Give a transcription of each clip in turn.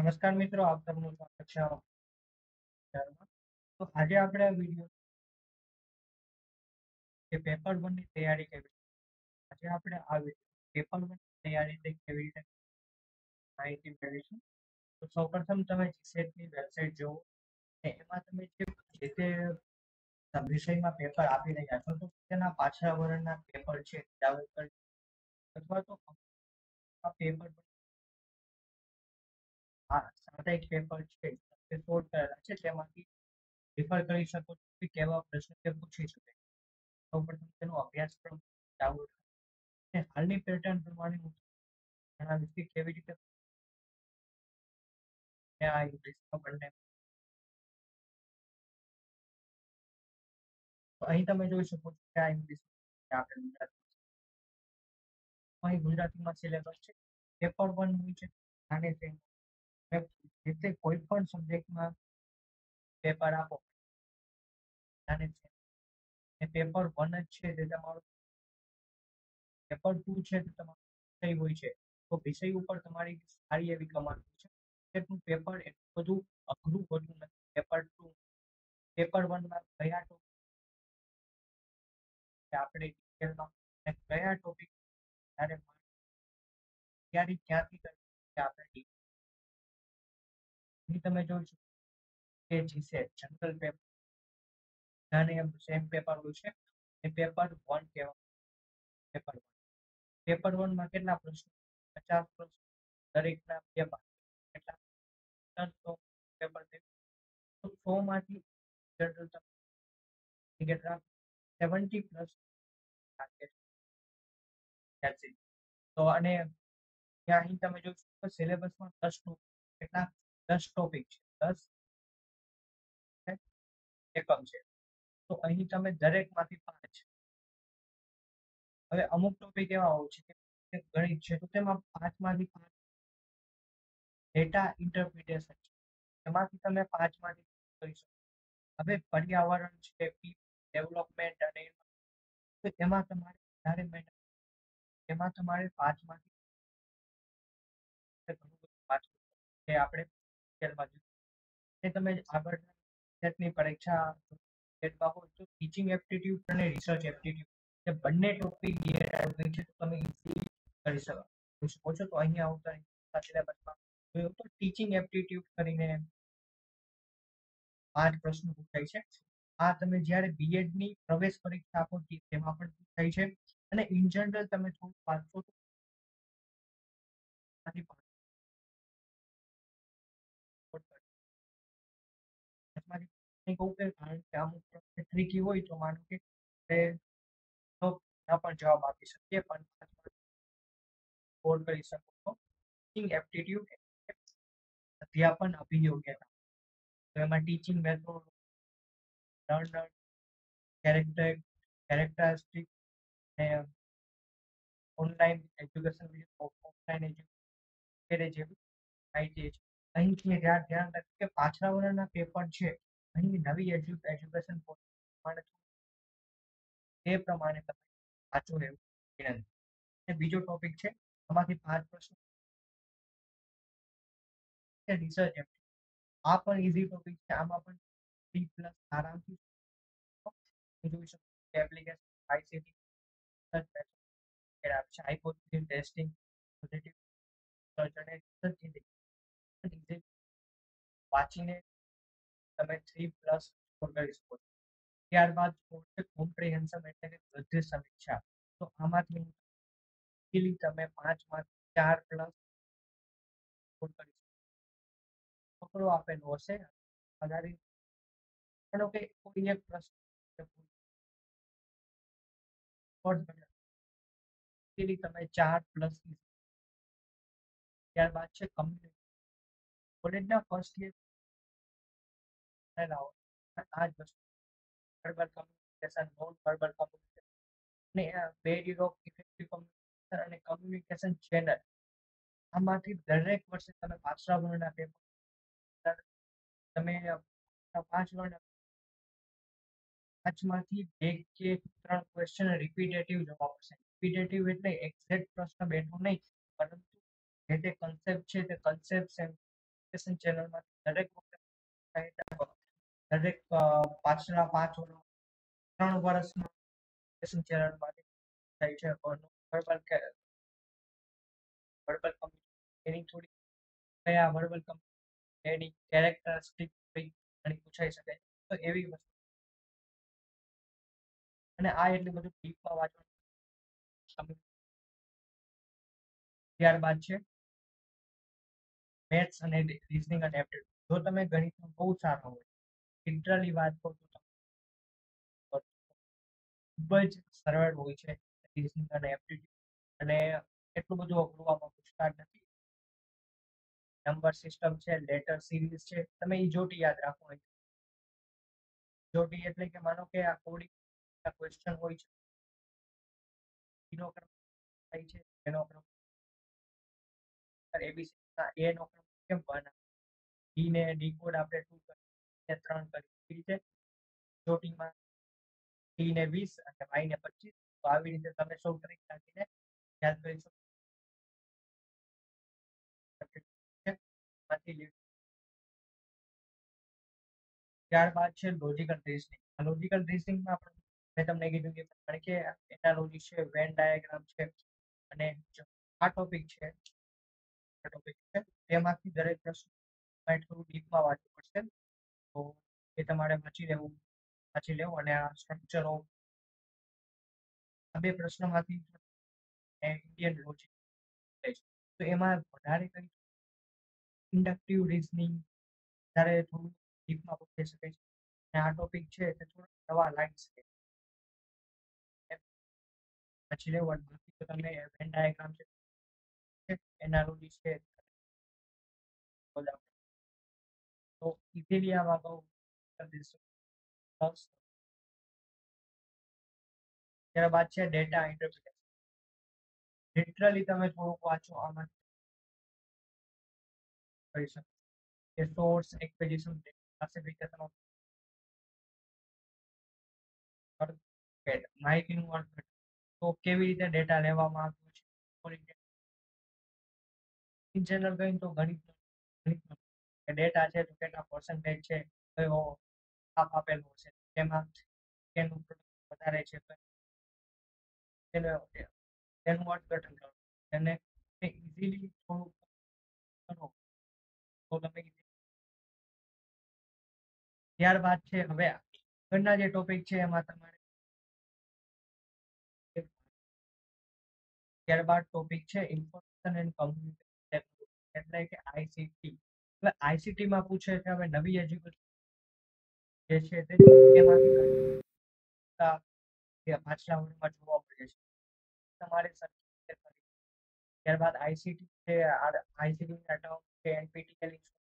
નમસ્કાર મિત્રો, આપ સૌનું સ્વાગત છે આપણા તો આજે આપણે આ વિડિયો કે પેપર 1 ની તૈયારી કેવી આજે આપણે આ પેપર 1 ની તૈયારી તે કેવી રીતે માહિતી મેળવીશું। તો સૌપ્રથમ તમે GSET ની વેબસાઈટ જુઓ અને એમાં તમે જે તે વિષયમાં પેપર આપી રહ્યા છો તો તેના પાછલા વર્ણના પેપર છે દાખલ કરી અથવા તો આ પેપર साथ पेपर छे सोल्व करेला छे तेमांथी रिफर करी शको छो के केवा प्रश्न के पूछी शके। सौप्रथम तेनो अभ्यासक्रम डाउनलोड ने हालनी पेटर्न प्रमाणे घणा विषय केवी रीते ने आ इंग्लिश मा बनने तो अहीं तमे जोई शको छो के आ इंग्लिश आपणे गुजराती अहीं गुजराती मा सिलेबस छे पेपर 1 नी छे आने से એટલે કોઈ પણ સબ્જેક્ટમાં પેપર આપો અને પેપર 1 જ છે તે તમારું પેપર 2 છે તે તમારું વિષય હોય છે તો વિષય ઉપર તમારી સારી એવી કમાન્ડ છે એટલે પેપર એટલું બધું અઘરું હોતું નથી। પેપર 2 પેપર 1 માં કયા ટોપિક આપણે ડિટેલમાં કયા ટોપિક ત્યારે તૈયારી ક્યાંથી કરી આપણે તમે જોઈ શકો કે GSET જનરલ પેપર અને સેમ પેપર હોય છે એ પેપર 1 કેવા પેપર 1 માં કેટલા પ્રશ્નો 50 પ્રશ્નો દરેકના બે ભાગ કેટલા તો પેપર 100 માંથી જનરલ તમે કેટલા 70 પ્લસ ટાર્ગેટ તો અને અહીં તમે જોઈ શકો સિલેબસમાં પ્રશ્નો કેટલા 10 टॉपिक 10 એકમ છે તો અહીં તમે દરેકમાંથી 5 હવે અમુક ટોપિક એવા હોય છે કે ગણિત છે તો તેમાં 5 માંથી 5 ડેટા ઇન્ટરપ્રિટેશન છે તેમાંથી તમે 5 માંથી કરી શકો। હવે પર્યાવરણ છે પી ડેવલપમેન્ટ અને તો તેમાં તમારે વધારે મહેનત તેમાં તમારે 5 માંથી કે આપણે તમે આગળ ની પરીક્ષા લેતા હોય તો ટીચિંગ એપ્ટિટ્યુડ અને રિસર્ચ એપ્ટિટ્યુડ જે બંને ટોપિક છે તો તમે ઈઝી કરી શકો છો। તો અહીંયા આવતા સિલેબસમાં જોયું તો ટીચિંગ એપ્ટિટ્યુડ કરીને 5 પ્રશ્નો પૂછાય છે। આ તમે જ્યારે બીએડ ની પ્રવેશ પરીક્ષા આપો તેમાં પણ પૂછાય છે અને ઇન જનરલ તમે થોડું વાંચશો તો अध्यापन अभियोग्यता तो एमां teaching method learner characteristic online education offline education वगैरह अहीं ध्यान रखो के पाछला वर्णना पेपर छे अहीं नवी एज्युकेशन पॉलिसी प्रमाणे तमे साचो लेवो विनंती ने बीजो टॉपिक छे आमाथी 5 प्रश्न के रिसर्च आ पण इजी टॉपिक छे आमा पण 3 प्लस आराम थी जो सब एप्लीकेशन आईसीटी सर्च के आप चाहे hypothesis testing positive search and research वाचीने તમે 3+ સ્કોર કરી શકો। ત્યારબાદ કોમ્પ્રિહેન્શન એટલે કે વૃદ્ધિ સમીક્ષા તો આમાંથી ઇલી તમે 5 માં 4+ સ્કોર કરી શકો છોકરો આપેલો હશે આધારિત માનો કે કોઈ એક પ્રશ્ન પૂછો ઇલી તમે 4+ ત્યારબાદ છે કમ્યુનિટી કોલેજના ફર્સ્ટ યર એલાઉડ આજ વસ્તુ verbal communication non verbal communication ને બેડી રોક ઇફેક્ટિવ કમ્યુનિકેશન અને કમ્યુનિકેશન ચેનલ આમાંથી દરેક વર્ષે તમે પાછલા વર્ણના પેપર તમે 5 વર્ણ 5 માંથી 2 કે 3 ક્વેશ્ચન રિપીટેટિવ જવાબ હશે। રિપીટેટિવ એટલે એક્ઝેક્ટ પ્રશ્ન બેઠો નહીં પરંતુ જે તે કન્સેપ્ટ છે તે કન્સેપ્ટ एजुकेशन चैनल में दरेक दरेक पांचना पांच होनो 3 वर्ष में एजुकेशन चैनल माटे થાય છે ઓનો વર્બલ કમ્યુનિકેશન થોડી કયા વર્બલ કમ્યુનિકેશન એની કેરેક્ટરિસ્ટિક અને પૂછાઈ શકે તો એવી વસ્તુ અને આ એટલું બધું ડીપમાં વાંચવાનું ત્યાર બાદ છે મેથ્સ અને રીઝનિંગ અને એપ્ટિટ્યુડ જો તમે ગણિતમાં બહુ સારા હો ઇન્ટરલી વાત કરો તો ખૂબ જ સરળ હોય છે રીઝનિંગ અને એપ્ટિટ્યુડ અને એટલું બધું અઘરું આમાં પૂછતા નથી નંબર સિસ્ટમ છે લેટર સિરીઝ છે તમે ઈ જોટી યાદ રાખો જોટી એટલે કે માનો કે આ કોડિંગ ના ક્વેશ્ચન હોય છે એનો ક્રમ થાય છે એનો ક્રમ ABC ના A નો ક્રમ કેમ બના D ને ડીકોડ આપણે 2 કરી ને 3 કરી એ રીતે જોટીમાં D ને 20 અને Y ને 25 તો આવી રીતે તમે સૌ ટ્રિક નાખીને યાદ કરી શકો આથી લે ત્યાર બાદ છે લોજિકલ રીઝનિંગ માં આપણે મેં તમને કીધું કે કારણ કે એનાલોજી છે વેન ડાયાગ્રામ છે અને આ ટોપિક છે તેમાંથી દરેક પ્રશ્ન થોડું ડીપમાં વાંચવું પડશે તો એ તમારે વાંચી લેવું અને આ સ્ટ્રક્ચરો આ બે પ્રશ્નમાંથી ઇન્ડિયન લોજિક તો એમાં વધારે કઈ ઇન્ડક્ટિવ રીઝનિંગ વધારે થોડું ડીપમાં પૂછી શકે છે અને આ ટોપિક છે તે થોડા નવા લાઇન્સ છે વાંચી લેવું બાકી તો તમને વેન ડાયાગ્રામ છે एनालॉजी से तो इसीलिए आप आगे कर दीजिए क्या बात है डेटा इंटरप्रिटेशन लिटरली તમે થોડું વાંચો આમાં કરી શકો કે સોર્સ એક્વિઝિશન ક્લાસિફિકેશન ઓર પેટ માહિતી નું અર્થ તો કેવી રીતે ડેટા લેવામાં આવ્યો છે ઓરિએન્ટેડ इन जनरल गई तो गणित डेटा है तो કેટલા परसेंटेज है કયો આપ આપેલું છે તેમાં કેનું વધારે છે તેનું અર્થઘટન કરો અને તે ઈઝીલી થોડું કરો તો તમે ત્યારબાદ છે હવે આગળના જે ટોપિક છે એમાં તમારે ત્યારબાદ ટોપિક છે ઇન્ફોર્મેશન એન્ડ કમ્યુનિકેશન એટલે કે ICT એટલે ICT માં પૂછે કે હવે નવી એજ્યુકેશન જે છે તે કેમાંથી તા કે પાછલા વર્ગમાં જોવા મળે છે તમારે સર્ટિફિકેટ કરી ત્યારબાદ ICT છે ICT ના ટર્મ કે NPTEL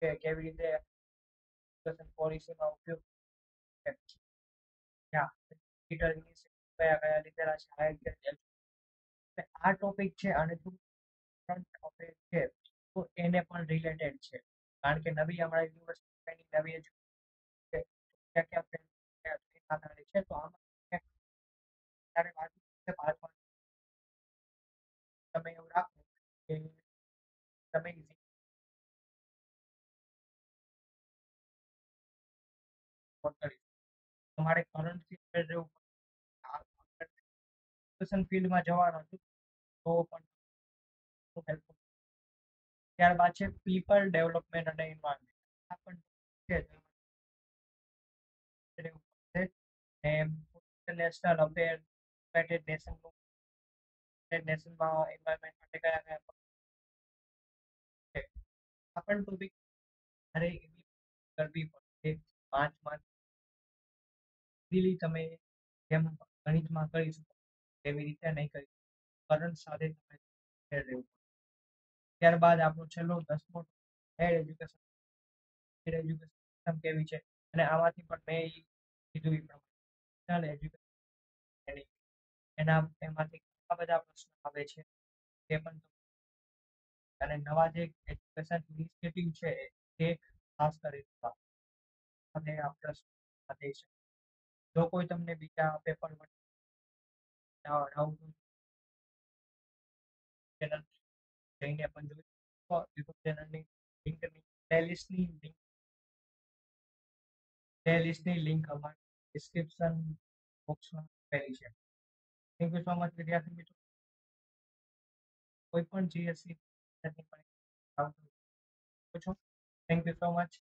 કે કેવી રીતે એજ્યુકેશન પોલિસીમાં ઉપયોગ યા ડિજિટલ ઇનિશિયેટિવ કયા લીધેલા છે એટલે આ ટોપિક છે અને તું ફ્રન્ટ ઓફિસ છે तो एने पर रिलेटेड छे कारण के नवी हमारा यूनिवर्सिटी में नवी है क्या क्या क्या आधारित है तो हम सारे बात से बात पर समय और आप समय इजी और करी हमारे करंट की जो ऊपर क्वेश्चन फील्ड में જવાનું હતું તો પણ ખૂબ હેલ્પફુલ ત્યાર બાદ છે પીપલ ડેવલપમેન્ટ અને એન્વાયરમેન્ટ આ પણ છે ઇન્ટરનેશનલ અફેર યુનાઇટેડ નેશન માં એન્વાયરમેન્ટ માટે કયા કયા છે આ પણ ટોપિક અરે એવી કરવી પડશે 5 માર્ક ઇઝીલી તમે જેમ ગણિતમાં કરી શકો એવી રીતે નહીં કરી કરંટ સાથે તમે શેર રહેવું ત્યાર બાદ આપણો છેલ્લો 10મો એડ એજ્યુકેશન સિસ્ટમ કેવી છે અને આમાંથી પણ મેં કીધું એ પ્રમાણે એજ્યુકેશન એના એમાંથી આ બધા પ્રશ્નો આવે છે તે પણ અને નવા જે એજ્યુકેશન ઇનિશિયેટિવ છે તે ખાસ કરીને અને આ પ્રશ્નો આવે છે જો કોઈ તમને બીજા પેપર માટે ડાઉટ ચેનલ જઈને પણ જોઈ શકો YouTube ચેનલની લિંક નીચે प्लेलिस्ट हमारे डिस्क्रिप्शन बॉक्स में पहली है। थैंक यू सो मच विद्यार्थी मित्रों। कोई पण जीएसई करनी पड़े पूछो। Thank you so much.